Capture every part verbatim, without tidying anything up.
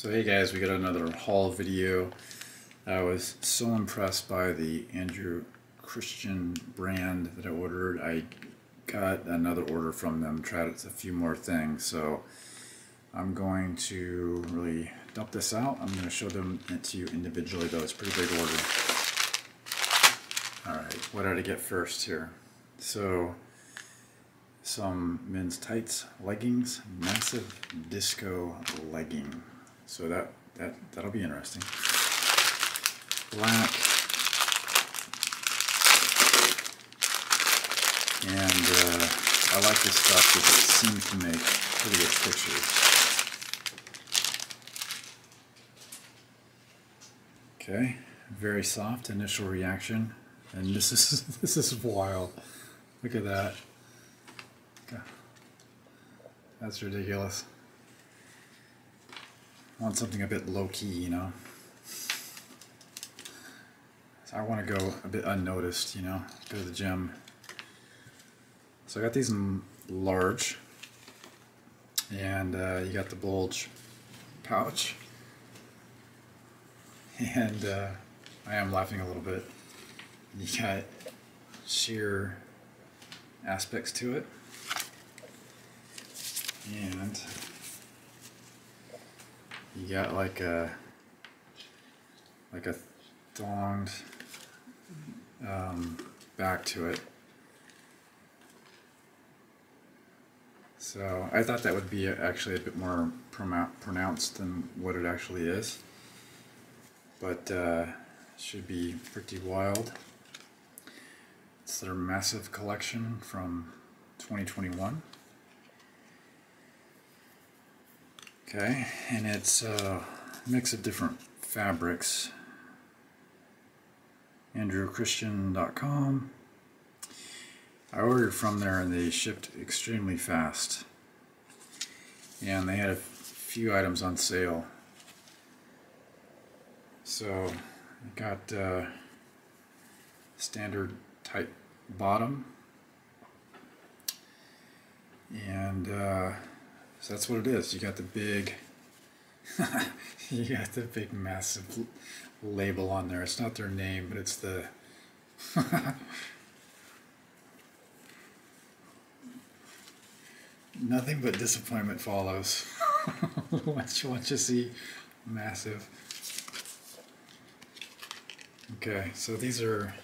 So hey guys, we got another haul video. I was so impressed by the Andrew Christian brand that I ordered. I got another order from them, tried a few more things. So I'm going to really dump this out. I'm going to show them it to you individually though. It's a pretty big order. Alright, what did I get first here? So some men's tights, leggings, massive disco legging. So that, that, that'll be interesting. Black. And uh, I like this stuff because it seems to make pretty good pictures. Okay, very soft initial reaction. And this is, this is wild. Look at that. Okay. That's ridiculous. I want something a bit low-key, you know. So I want to go a bit unnoticed, you know, go to the gym. So I got these large, and uh, you got the bulge pouch, and uh, I am laughing a little bit. You got sheer aspects to it, and you got like a like a thonged um, back to it. So I thought that would be actually a bit more pronounced than what it actually is, but uh, should be pretty wild. It's their massive collection from twenty twenty-one. Okay, and it's a mix of different fabrics. Andrew Christian dot com. I ordered from there and they shipped extremely fast. And they had a few items on sale. So, I got uh, standard type bottom. And uh, so that's what it is. You got the big, you got the big massive label on there. It's not their name, but it's the, nothing but disappointment follows once you want to see massive. Okay, so these are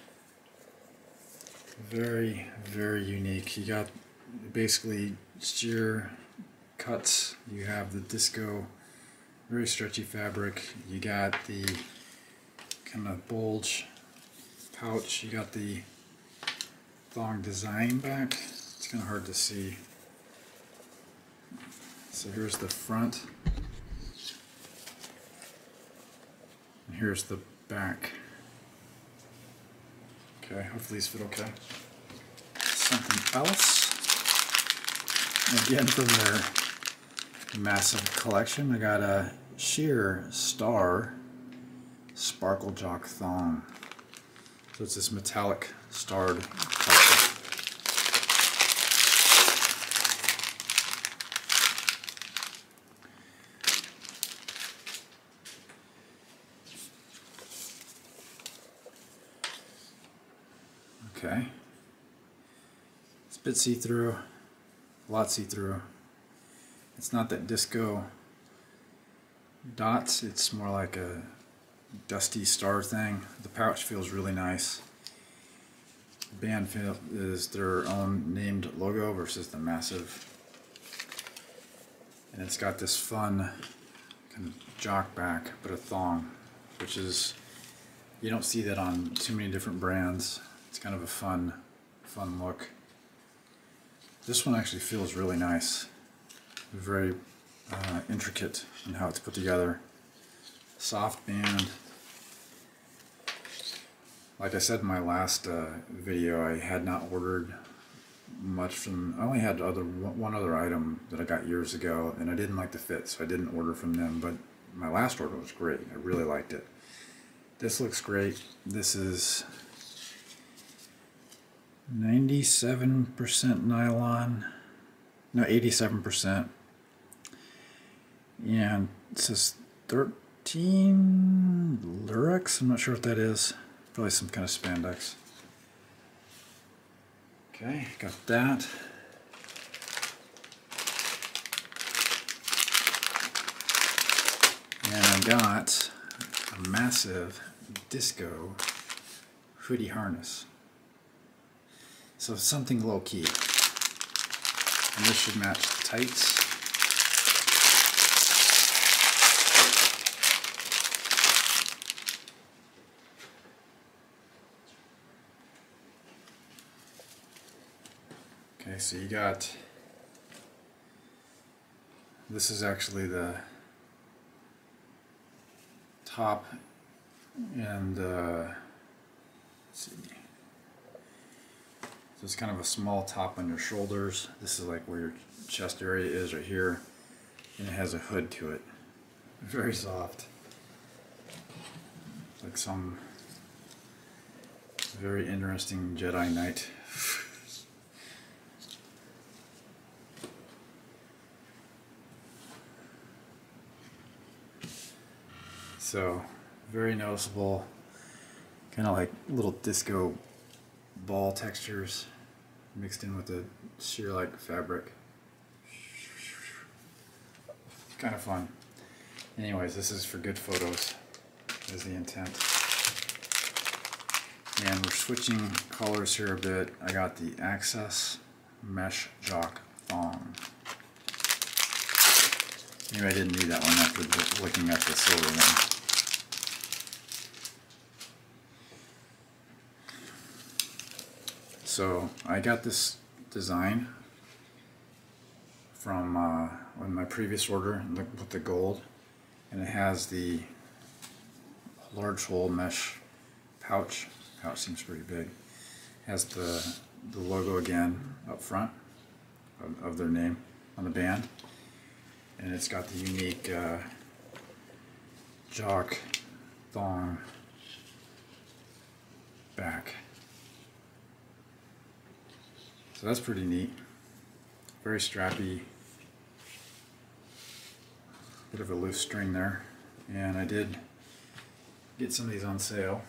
very, very unique. You got basically sheer cuts, you have the disco, very stretchy fabric, you got the kind of bulge pouch, you got the thong design back. It's kind of hard to see. So here's the front, and here's the back. Okay, hopefully these fit okay. Something else, and again from there massive collection. I got a sheer star sparkle jock thong. So it's this metallic starred color. Okay. It's a bit see-through, a lot see-through. It's not that disco dots, it's more like a dusty star thing. The pouch feels really nice. The band is their own named logo versus the massive. And it's got this fun kind of jock back, but a thong, which is, you don't see that on too many different brands. It's kind of a fun, fun look. This one actually feels really nice. Very uh, intricate in how it's put together. Soft band. Like I said in my last uh, video, I had not ordered much from. I only had other one other item that I got years ago, and I didn't like the fit, so I didn't order from them. But my last order was great. I really liked it. This looks great. This is ninety-seven percent nylon. No, eighty-seven percent, and it says thirteen Lurex? I'm not sure what that is. Probably some kind of spandex. Okay, got that. And I got a massive disco hoodie harness. So something low key. And this should match the tights. Okay, so you got, this is actually the top and uh, let's see. So it's kind of a small top on your shoulders. This is like where your chest area is right here, and it has a hood to it. Very soft. It's like some very interesting Jedi Knight. So very noticeable, kind of like little disco ball textures mixed in with the sheer-like fabric. Kind of fun. Anyways, this is for good photos, is the intent. And we're switching colors here a bit. I got the Access Mesh Jock Thong. Maybe I didn't need that one after looking at the silver one. So I got this design from uh, on my previous order with the gold, and it has the large hole mesh pouch. Pouch seems pretty big. It has the the logo again up front of, of their name on the band, and it's got the unique uh, jock thong back. So that's pretty neat. Very strappy. Bit of a loose string there. And I did get some of these on sale.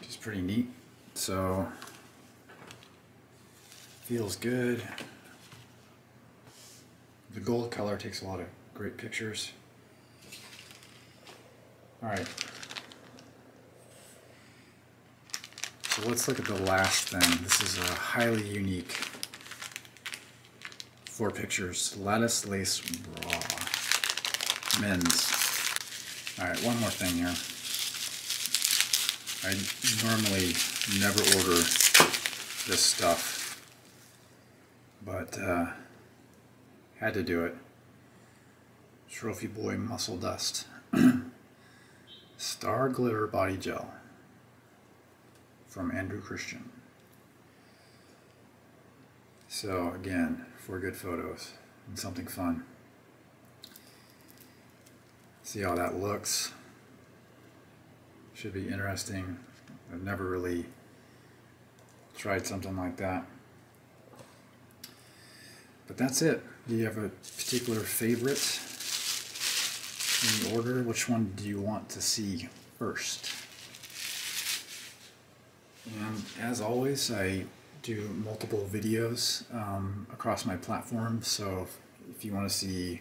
Which is pretty neat. So feels good. The gold color takes a lot of great pictures. Alright. So let's look at the last thing. This is a highly unique four pictures lattice lace bra, men's. All right, one more thing here. I normally never order this stuff, but uh, had to do it. Trophy Boy Muscle Dust Star Glitter Body Gel. From Andrew Christian. So again, for good photos and something fun. See how that looks. Should be interesting. I've never really tried something like that. But that's it. Do you have a particular favorite in the order? Which one do you want to see first? And as always, I do multiple videos um, across my platform, so if you want to see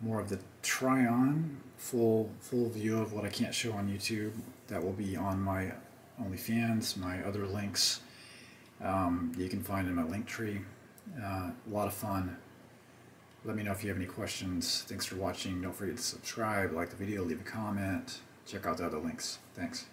more of the try-on, full full view of what I can't show on YouTube, that will be on my OnlyFans, my other links um, you can find in my Linktree. Uh, a lot of fun. Let me know if you have any questions. Thanks for watching. Don't forget to subscribe, like the video, leave a comment, check out the other links. Thanks.